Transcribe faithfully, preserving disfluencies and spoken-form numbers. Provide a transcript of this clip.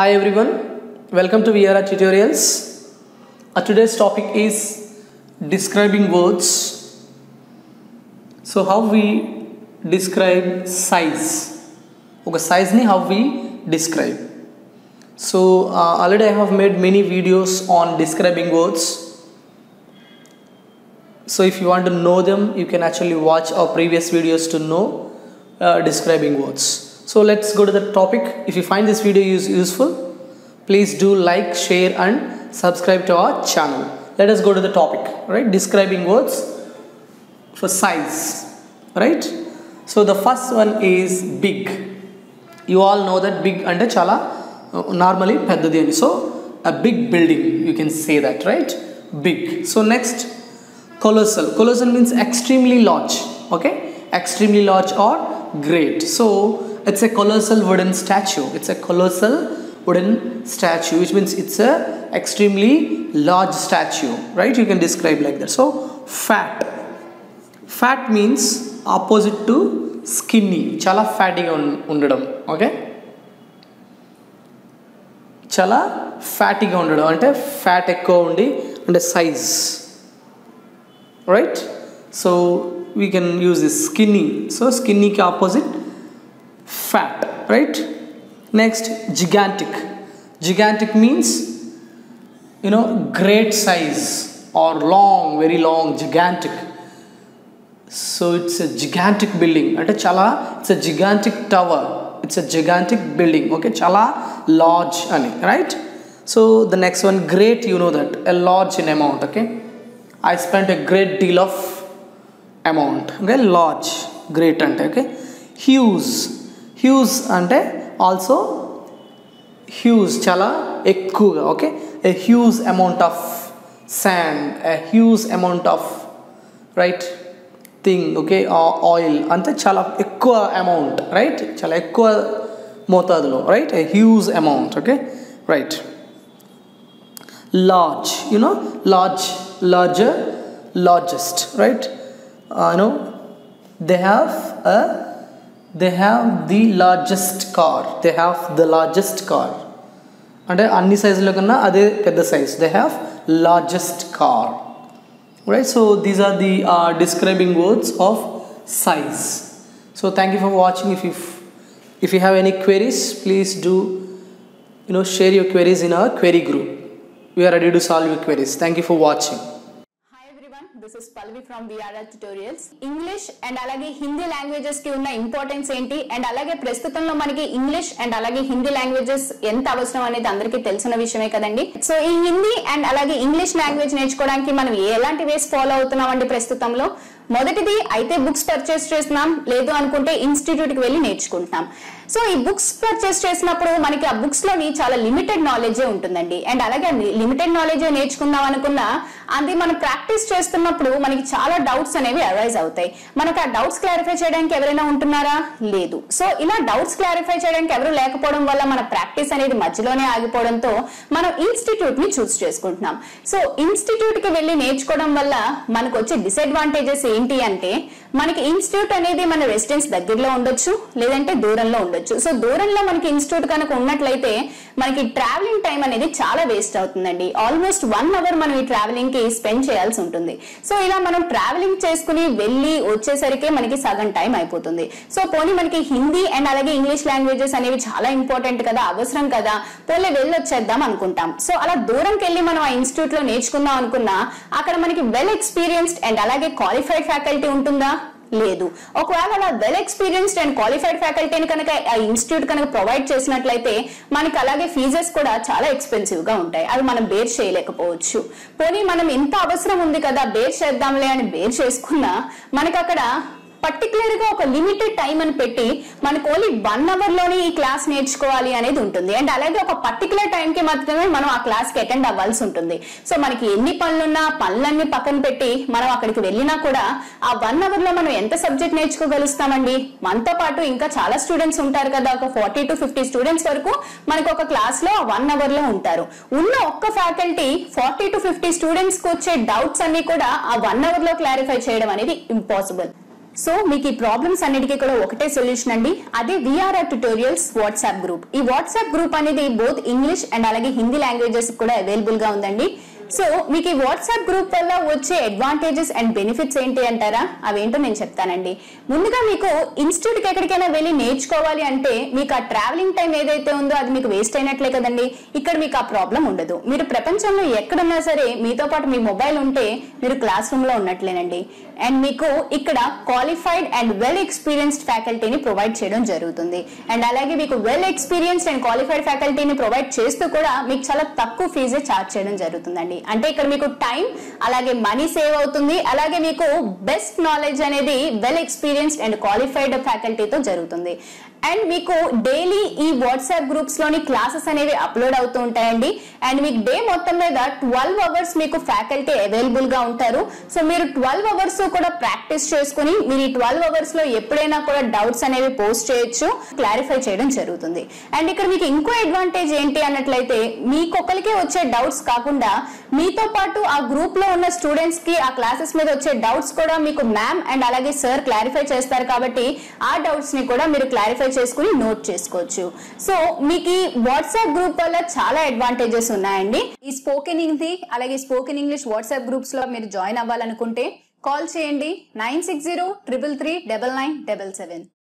Hi everyone, welcome to V R R Tutorials. Uh, today's topic is describing words. So how we describe size. Okay, size ni how we describe. So uh, already I have made many videos on describing words. So if you want to know them, you can actually watch our previous videos to know uh, describing words. So let's go to the topic. If you find this video is useful, please do like, share and subscribe to our channel. Let us go to the topic, right? Describing words for size, right? So the first one is big. You all know that big ante chala normally peddadi ani. So a big building, you can say that, right? Big. So next, colossal. Colossal means extremely large, okay? Extremely large or great. So it's a colossal wooden statue. It's a colossal wooden statue, which means it's a extremely large statue, right? You can describe like that. So fat. Fat means opposite to skinny. Chala fatty undadam, okay? Chala fatty undadam ante fat ekko undi and size, right? So we can use this skinny. So skinny ki opposite fat, right? Next, gigantic. Gigantic means, you know, great size or long, very long, gigantic. So it's a gigantic building. Ante chala, it's a gigantic tower, it's a gigantic building, okay? Chala large ani, right? So the next one, great. You know that a large in amount, okay? I spent a great deal of amount, okay? Large, great ante, okay? Huge. Huge ante also huge, chala ekkuga, okay? A huge amount of sand, a huge amount of, right, thing, okay? Or oil ante chala ekkuva amount, right? Chala ekkuva motadalo, right? A huge amount, okay? Right. Large, you know, large, larger, largest, right? Uh, you know, they have a they have the largest car. They have the largest car. And any size lo kanna ade pedda size. They have largest car, right? So these are the uh, describing words of size. So thank you for watching. If you if you have any queries, please do, you know, share your queries in our query group. We are ready to solve your queries. Thank you for watching. This is Palvi from V R R Tutorials. English and alage Hindi languages ki unna importance enti and alage prastutamlo maniki English and alage Hindi languages enta avasram anedi andariki telusina vishayame kadandi. So ee Hindi and alage English language nechukodaniki manam elanti ways follow avutunnam andi prastutamlo. మొదటిది అయితే books purchase చేస్తున్నాం, లేదు అనుకుంటే ఇన్స్టిట్యూట్కి వెళ్ళి నేర్చుకుంటున్నాం. So ఈ books purchase చేసినప్పుడు మనకి ఆ బుక్స్లోని చాలా లిమిటెడ్ నాలెడ్జే ఉంటుందండి. అండ్ అలాగే లిమిటెడ్ నాలెడ్జే నేర్చుకుందాం అనుకున్నా అది మనం ప్రాక్టీస్ చేస్తున్నప్పుడు మనకి చాలా డౌట్స్ అనేవి అరైజ్ అవుతాయి. మనకు ఆ డౌట్స్ క్లారిఫై చేయడానికి ఎవరైనా ఉంటున్నారా? లేదు. సో ఇలా డౌట్స్ క్లారిఫై చేయడానికి ఎవరు లేకపోవడం వల్ల మన ప్రాక్టీస్ అనేది మధ్యలోనే ఆగిపోవడంతో మనం ఇన్స్టిట్యూట్ని చూస్ చేసుకుంటున్నాం. సో ఇన్స్టిట్యూట్కి వెళ్ళి నేర్చుకోవడం వల్ల మనకు వచ్చే డిసడ్వాంటేజెస్ ఏంటి అంటే మనకి ఇన్స్టిట్యూట్ అనేది మన రెసిడెన్స్ దగ్గరలో ఉండొచ్చు, లేదంటే దూరంలో ఉండొచ్చు. సో దూరంలో మనకి ఇన్స్టిట్యూట్ కనుక ఉన్నట్లయితే మనకి ట్రావెలింగ్ టైం అనేది చాలా వేస్ట్ అవుతుందండి. ఆల్మోస్ట్ వన్ అవర్ మనం ఈ ట్రావెలింగ్ కి స్పెండ్ చేయాల్సి ఉంటుంది. సో ఇలా మనం ట్రావెలింగ్ చేసుకుని వెళ్ళి వచ్చేసరికి మనకి సగం టైం అయిపోతుంది. సో పోనీ మనకి హిందీ అండ్ అలాగే ఇంగ్లీష్ లాంగ్వేజెస్ అనేవి చాలా ఇంపార్టెంట్ కదా, అవసరం కదా, పోనీ వెళ్ళి వచ్చేద్దాం అనుకుంటాం. సో అలా దూరంకి వెళ్ళి మనం ఆ ఇన్స్టిట్యూట్ లో నేర్చుకుందాం అనుకున్నా అక్కడ మనకి వెల్ ఎక్స్పీరియన్స్డ్ అండ్ అలాగే క్వాలిఫైడ్ ఫ్యాకల్టీ ఉంటుందా? లేదు. ఒకవేళ అలా వెల్ ఎక్స్పీరియన్స్డ్ అండ్ క్వాలిఫైడ్ ఫ్యాకల్టీని కనుక ఆ ఇన్స్టిట్యూట్ కనుక ప్రొవైడ్ చేసినట్లయితే మనకి అలాగే ఫీజెస్ కూడా చాలా ఎక్స్పెన్సివ్ గా ఉంటాయి, అవి మనం బేర్ చేయలేకపోవచ్చు. పోనీ మనం ఎంత అవసరం ఉంది కదా బేర్ చేద్దాంలే అని బేర్ చేసుకున్నా మనకు అక్కడ పర్టికులర్ గా ఒక లిమిటెడ్ టైం అని పెట్టి మనకు ఓన్లీ వన్ అవర్ లోనే ఈ క్లాస్ నేర్చుకోవాలి అనేది ఉంటుంది. అండ్ అలాగే ఒక పర్టికులర్ టైం కి మాత్రమే మనం ఆ క్లాస్ కి అటెండ్ అవ్వాల్సి ఉంటుంది. సో మనకి ఎన్ని పనులున్నా పనులన్నీ పక్కన పెట్టి మనం అక్కడికి వెళ్ళినా కూడా ఆ వన్ అవర్ లో మనం ఎంత సబ్జెక్ట్ నేర్చుకోగలుగుతామండి? మనతో పాటు ఇంకా చాలా స్టూడెంట్స్ ఉంటారు కదా, ఒక ఫార్టీ టు ఫిఫ్టీ స్టూడెంట్స్ వరకు మనకు ఒక క్లాస్ లో వన్ అవర్ లో ఉంటారు. ఉన్న ఒక్క faculty forty two fifty students కు వచ్చే డౌట్స్ అన్ని కూడా ఆ వన్ అవర్ లో క్లారిఫై చేయడం అనేది ఇంపాసిబుల్. సో మీకు ఈ ప్రాబ్లమ్స్ అన్నిటికీ కూడా ఒకటే సొల్యూషన్ అండి, అదే విఆర్ఆర్ ట్యుటోరియల్స్ వాట్సాప్ గ్రూప్. ఈ వాట్సాప్ గ్రూప్ అనేది బోత్ ఇంగ్లీష్ అండ్ అలాగే హిందీ లాంగ్వేజెస్ కూడా అవైలబుల్ గా ఉందండి. సో మీకు ఈ వాట్సాప్ గ్రూప్ వల్ల వచ్చే అడ్వాంటేజెస్ అండ్ బెనిఫిట్స్ ఏంటి అంటారా, అవేంటో నేను చెప్తానండి. ముందుగా మీకు ఇన్స్టిట్యూట్కి ఎక్కడికైనా వెళ్ళి నేర్చుకోవాలి అంటే మీకు ఆ ట్రావెలింగ్ టైం ఏదైతే ఉందో అది మీకు వేస్ట్ అయినట్లే కదండి. ఇక్కడ మీకు ఆ ప్రాబ్లం ఉండదు. మీరు ప్రపంచంలో ఎక్కడున్నా సరే మీతో పాటు మీ మొబైల్ ఉంటే మీరు క్లాస్ రూమ్లో ఉన్నట్లేనండి. అండ్ మీకు ఇక్కడ క్వాలిఫైడ్ అండ్ వెల్ ఎక్స్పీరియన్స్డ్ ఫ్యాకల్టీని ప్రొవైడ్ చేయడం జరుగుతుంది. అండ్ అలాగే మీకు వెల్ ఎక్స్పీరియన్స్డ్ అండ్ క్వాలిఫైడ్ ఫ్యాకల్టీని ప్రొవైడ్ చేస్తూ కూడా మీకు చాలా తక్కువ ఫీజే ఛార్జ్ చేయడం జరుగుతుందండి. అంటే ఇక్కడ మీకు టైం అలాగే మనీ సేవ్ అవుతుంది. అలాగే మీకు బెస్ట్ నాలెడ్జ్ అనేది వెల్ ఎక్స్పీరియన్స్డ్ అండ్ క్వాలిఫైడ్ ఫ్యాకల్టీతో జరుగుతుంది. అండ్ మీకు డైలీ ఈ వాట్సాప్ గ్రూప్స్ లోని క్లాసెస్ అనేవి అప్లోడ్ అవుతూ ఉంటాయండి. అండ్ మీకు డే మొత్తం మీద ట్వెల్వ్ అవర్స్ మీకు ఫ్యాకల్టీ అవైలబుల్ గా ఉంటారు. సో మీరు ట్వెల్వ్ అవర్స్ కూడా ప్రాక్టీస్ చేసుకుని మీరు ఈ ట్వెల్వ్ అవర్స్ లో ఎప్పుడైనా కూడా డౌట్స్ అనేవి పోస్ట్ చేయొచ్చు, క్లారిఫై చేయడం జరుగుతుంది. అండ్ ఇక్కడ మీకు ఇంకో అడ్వాంటేజ్ ఏంటి అన్నట్లయితే మీకొకరికే వచ్చే డౌట్స్ కాకుండా మీతో పాటు ఆ గ్రూప్ లో ఉన్న స్టూడెంట్స్ కి ఆ క్లాసెస్ మీద వచ్చే డౌట్స్ కూడా మీకు మ్యామ్ అండ్ అలాగే సార్ క్లారిఫై చేస్తారు. కాబట్టి ఆ డౌట్స్ ని కూడా మీరు క్లారిఫై చేసుకుని నోట్ చేసుకోవచ్చు. సో మీకు ఈ వాట్సాప్ గ్రూప్ వల్ల చాలా అడ్వాంటేజెస్ ఉన్నాయండి. ఈ స్పోకెన్ హిందీ అలాగే స్పోకెన్ ఇంగ్లీష్ వాట్సాప్ గ్రూప్స్ లో మీరు జాయిన్ అవ్వాలనుకుంటే కాల్ చేయండి nine six zero triple three double nine double seven.